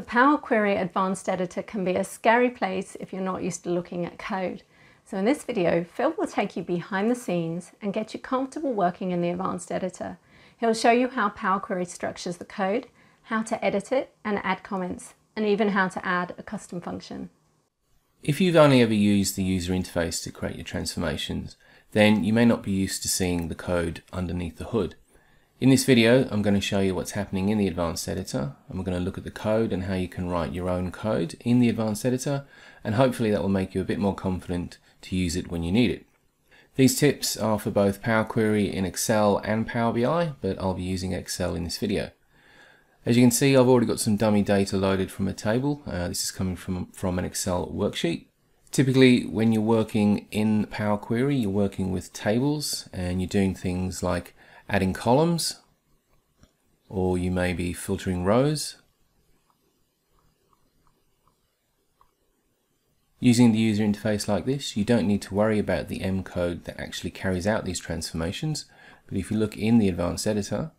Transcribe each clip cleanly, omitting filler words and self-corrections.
The Power Query Advanced Editor can be a scary place if you're not used to looking at code. So in this video, Phil will take you behind the scenes and get you comfortable working in the Advanced Editor. He'll show you how Power Query structures the code, how to edit it and add comments, and even how to add a custom function. If you've only ever used the user interface to create your transformations, then you may not be used to seeing the code underneath the hood. In this video, I'm going to show you what's happening in the Advanced Editor, and we're going to look at the code and how you can write your own code in the Advanced Editor, and hopefully that will make you a bit more confident to use it when you need it. These tips are for both Power Query in Excel and Power BI, but I'll be using Excel in this video. As you can see, I've already got some dummy data loaded from a table. This is coming from an Excel worksheet. Typically, when you're working in Power Query, you're working with tables and you're doing things like adding columns, or you may be filtering rows. Using the user interface like this, you don't need to worry about the M code that actually carries out these transformations. But if you look in the Advanced Editor,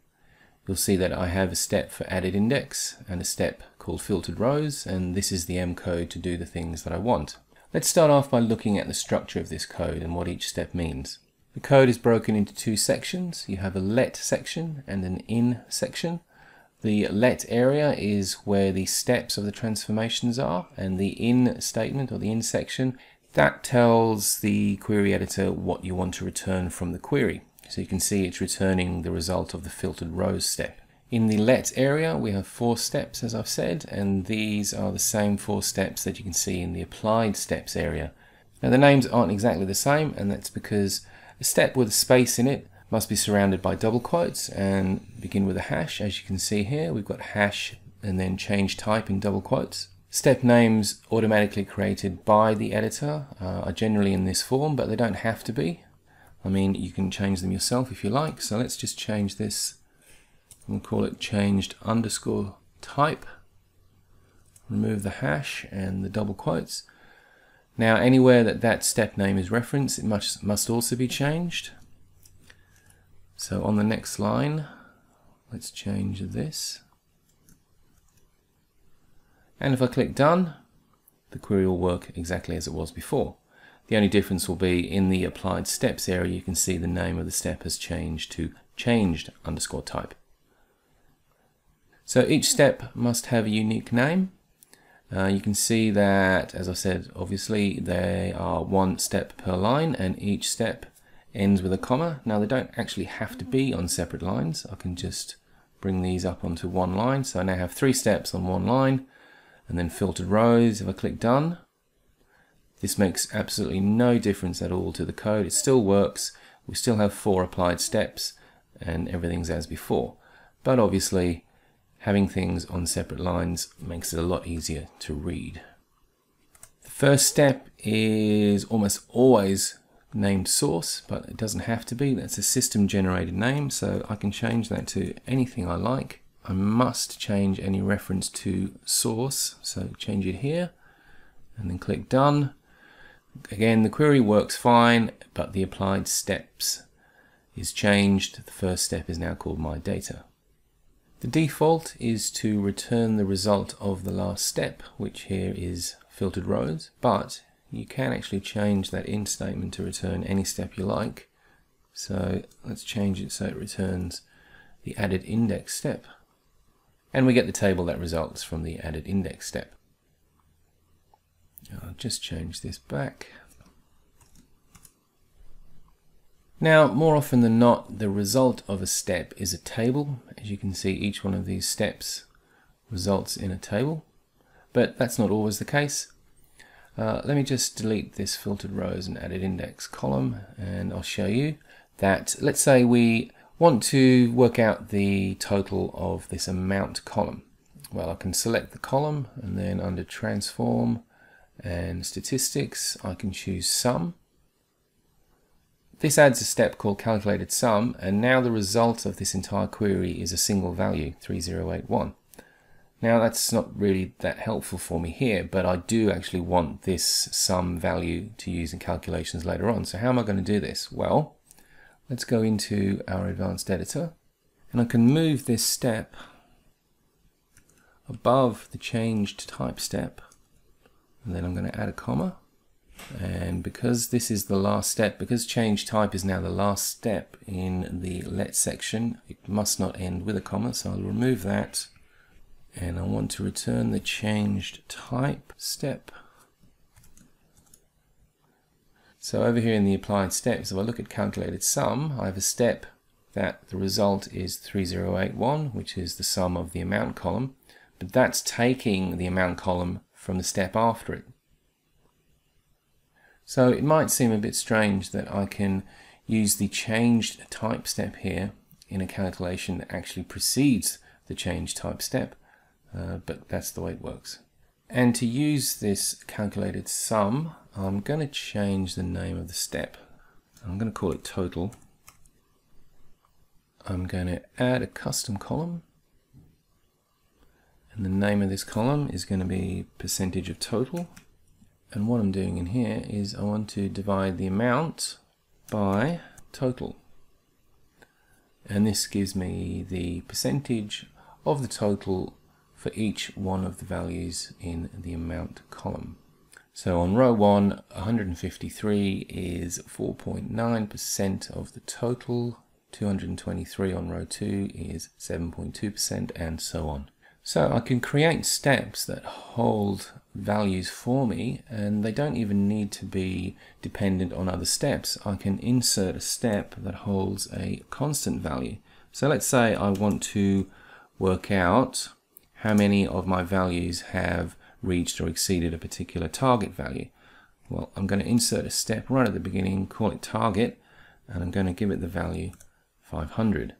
you'll see that I have a step for added index and a step called filtered rows, and this is the M code to do the things that I want. Let's start off by looking at the structure of this code and what each step means. The code is broken into two sections. You have a let section and an in section. The let area is where the steps of the transformations are, and the in statement or the in section, that tells the query editor what you want to return from the query. So you can see it's returning the result of the filtered rows step. In the let area, we have four steps, as I've said, and these are the same four steps that you can see in the applied steps area. Now the names aren't exactly the same, and that's because a step with a space in it must be surrounded by double quotes and begin with a hash. As you can see here, we've got hash and then change type in double quotes. Step names automatically created by the editor are generally in this form, but they don't have to be. I mean, you can change them yourself if you like. So let's just change this and call it changed underscore type. Remove the hash and the double quotes. Now, anywhere that step name is referenced, it must also be changed. So on the next line, let's change this. And if I click done, the query will work exactly as it was before. The only difference will be in the applied steps area, you can see the name of the step has changed to changed underscore type. So each step must have a unique name. You can see that, as I said, obviously they are one step per line and each step ends with a comma. Now they don't actually have to be on separate lines. I can just bring these up onto one line. So I now have three steps on one line and then filtered rows. If I click done, this makes absolutely no difference at all to the code. It still works. We still have four applied steps and everything's as before. But obviously having things on separate lines makes it a lot easier to read. The first step is almost always named source, but it doesn't have to be. That's a system generated name, so I can change that to anything I like. I must change any reference to source, so change it here and then click done. Again, the query works fine, but the applied steps is changed. The first step is now called my data. The default is to return the result of the last step, which here is filtered rows, but you can actually change that in statement to return any step you like. So let's change it so it returns the added index step. And we get the table that results from the added index step. I'll just change this back. Now, more often than not, the result of a step is a table. As you can see, each one of these steps results in a table, but that's not always the case. Let me just delete this filtered rows and added index column, and I'll show you that. Let's say we want to work out the total of this amount column. Well, I can select the column, and then under transform and statistics, I can choose sum. This adds a step called calculated sum, and now the result of this entire query is a single value, 3081. Now that's not really that helpful for me here, but I do actually want this sum value to use in calculations later on. So how am I going to do this? Well, let's go into our Advanced Editor, and I can move this step above the change to type step, and then I'm going to add a comma. And because this is the last step, because change type is now the last step in the let section, it must not end with a comma, so I'll remove that. And I want to return the changed type step. So over here in the applied steps, if I look at calculated sum, I have a step that the result is 3081, which is the sum of the amount column, but that's taking the amount column from the step after it. So it might seem a bit strange that I can use the changed type step here in a calculation that actually precedes the change type step, but that's the way it works. And to use this calculated sum, I'm going to change the name of the step. I'm going to call it total. I'm going to add a custom column, and the name of this column is going to be percentage of total. And what I'm doing in here is I want to divide the amount by total, and this gives me the percentage of the total for each one of the values in the amount column. So on row 1, 153 is 4.9% of the total, 223 on row 2 is 7.2%, and so on. So I can create steps that hold values for me, and they don't even need to be dependent on other steps. I can insert a step that holds a constant value. So let's say I want to work out how many of my values have reached or exceeded a particular target value. Well, I'm going to insert a step right at the beginning, call it target, and I'm going to give it the value 500.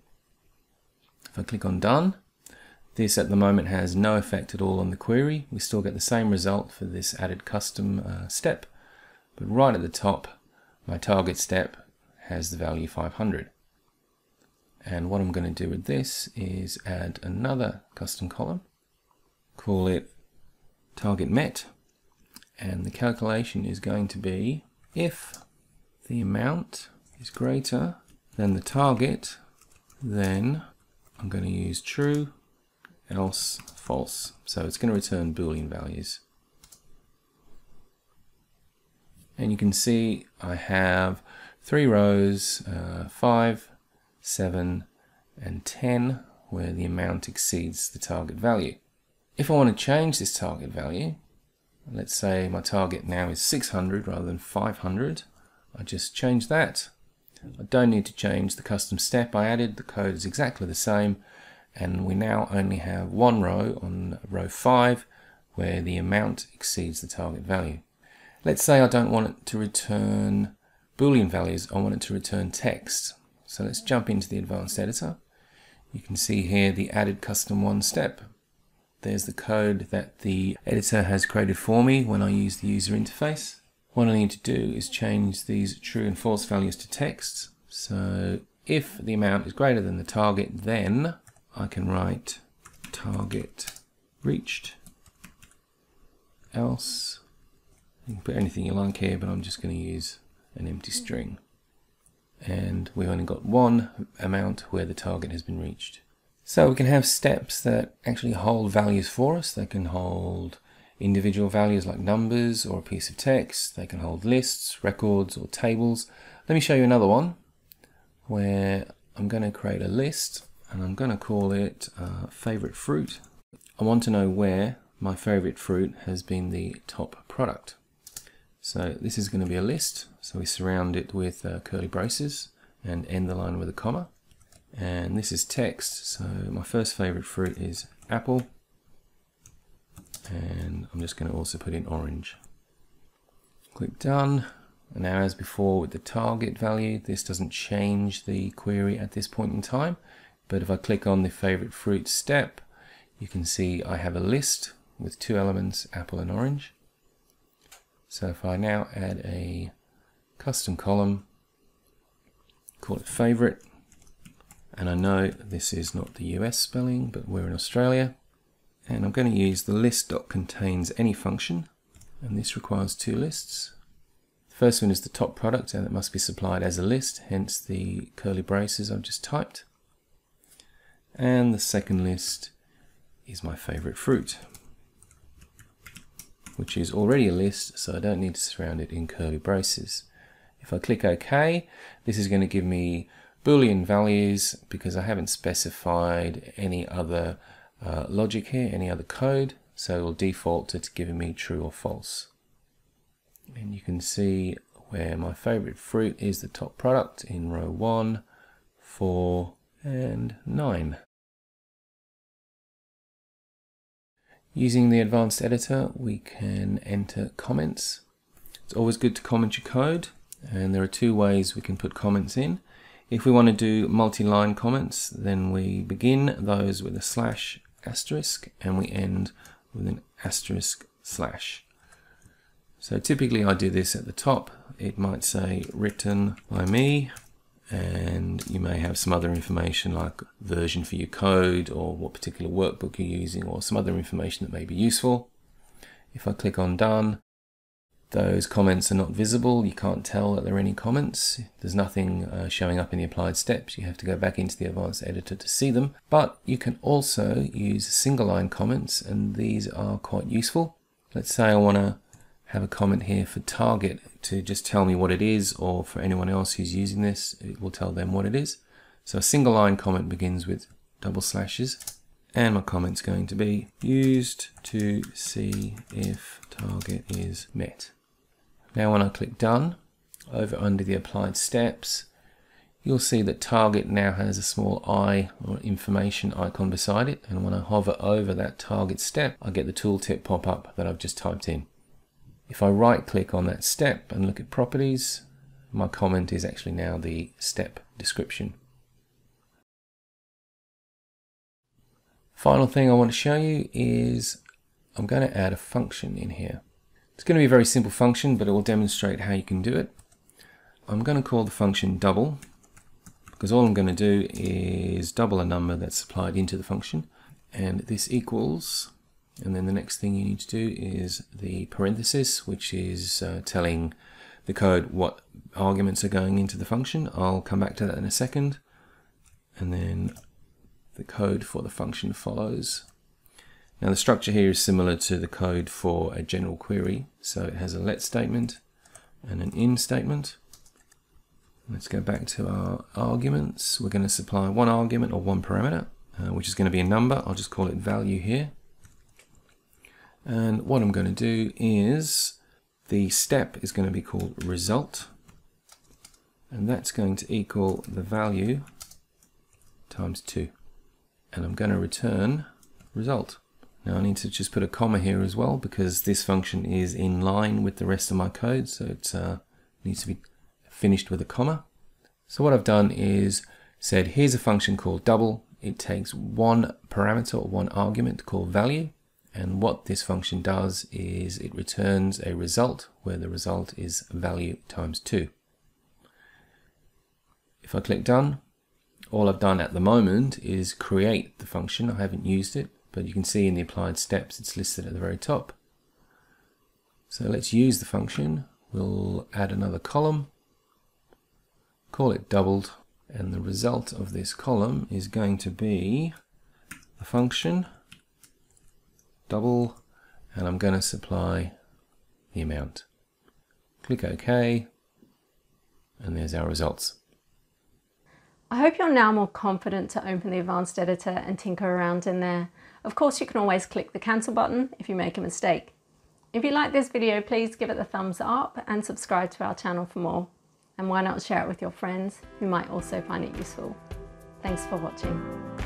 If I click on done, this at the moment has no effect at all on the query. We still get the same result for this added custom step, but right at the top, my target step has the value 500. And what I'm going to do with this is add another custom column, call it target met, and the calculation is going to be if the amount is greater than the target, then I'm going to use true, else false. So it's going to return Boolean values. And you can see I have three rows, 5, 7, and 10, where the amount exceeds the target value. If I want to change this target value, let's say my target now is 600 rather than 500, I just change that. I don't need to change the custom step I added, the code is exactly the same, and we now only have one row on row 5 where the amount exceeds the target value. Let's say I don't want it to return Boolean values, I want it to return text. So let's jump into the advanced editor. You can see here the added custom one step. There's the code that the editor has created for me when I use the user interface. What I need to do is change these true and false values to text. So if the amount is greater than the target, then I can write target reached, else, you can put anything you like here, but I'm just going to use an empty string. And we've only got one amount where the target has been reached. So we can have steps that actually hold values for us. They can hold individual values like numbers or a piece of text. They can hold lists, records, or tables. Let me show you another one where I'm going to create a list, and I'm going to call it favorite fruit. I want to know where my favorite fruit has been the top product. So this is going to be a list. So we surround it with curly braces and end the line with a comma. And this is text. So my first favorite fruit is apple. And I'm just going to also put in orange. Click done. And now, as before with the target value, this doesn't change the query at this point in time. But if I click on the favorite fruit step, you can see I have a list with two elements, apple and orange. So if I now add a custom column, call it favorite, and I know this is not the US spelling, but we're in Australia, and I'm going to use the list.contains any function, and this requires two lists. The first one is the top product, and it must be supplied as a list, hence the curly braces I've just typed. And the second list is my favorite fruit, which is already a list, so I don't need to surround it in curly braces. If I click OK, this is going to give me Boolean values because I haven't specified any other logic here, any other code, so it will default to giving me true or false. And you can see where my favorite fruit is the top product in row 1, 4 and 9. Using the advanced editor, we can enter comments. It's always good to comment your code, and there are two ways we can put comments in. If we want to do multi-line comments, then we begin those with a slash asterisk and we end with an asterisk slash. So typically I do this at the top. It might say written by me, and you may have some other information like version for your code or what particular workbook you're using or some other information that may be useful. If I click on done, those comments are not visible. You can't tell that there are any comments. There's nothing showing up in the applied steps. You have to go back into the advanced editor to see them. But you can also use single line comments, and these are quite useful. Let's say I want to have a comment here for target to just tell me what it is, or for anyone else who's using this, it will tell them what it is. So a single line comment begins with double slashes, and my comment's going to be used to see if target is met. Now when I click done, over under the applied steps, you'll see that target now has a small I or information icon beside it, and when I hover over that target step, I get the tooltip pop up that I've just typed in. If I right click on that step and look at properties, my comment is actually now the step description. Final thing I want to show you is I'm going to add a function in here. It's going to be a very simple function, but it will demonstrate how you can do it. I'm going to call the function double, because all I'm going to do is double a number that's supplied into the function, and this equals. And then the next thing you need to do is the parenthesis, which is telling the code what arguments are going into the function. I'll come back to that in a second. And then the code for the function follows. Now the structure here is similar to the code for a general query. So it has a let statement and an in statement. Let's go back to our arguments. We're going to supply one argument or one parameter, which is going to be a number. I'll just call it value here. And what I'm going to do is the step is going to be called result, and that's going to equal the value times 2, and I'm going to return result. Now I need to just put a comma here as well, because this function is in line with the rest of my code, so it needs to be finished with a comma. So what I've done is said here's a function called double. It takes one parameter or one argument called value. And what this function does is it returns a result where the result is value times 2. If I click done, all I've done at the moment is create the function. I haven't used it, but you can see in the applied steps it's listed at the very top. So let's use the function. We'll add another column, call it doubled, and the result of this column is going to be the function double, and I'm going to supply the amount. Click OK, and there's our results. I hope you're now more confident to open the advanced editor and tinker around in there. Of course, you can always click the cancel button if you make a mistake. If you like this video, please give it a thumbs up and subscribe to our channel for more. And why not share it with your friends who might also find it useful. Thanks for watching.